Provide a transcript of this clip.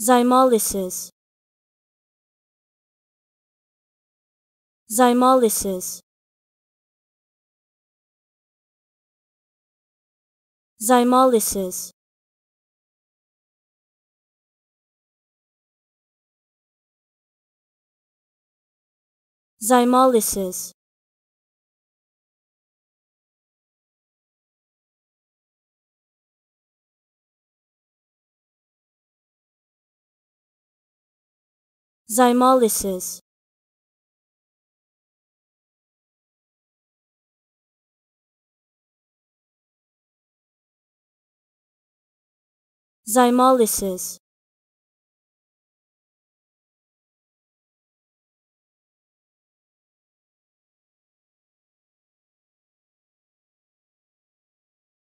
Zymolysis. Zymolysis. Zymolysis. Zymolysis. Zymolysis. Zymolysis.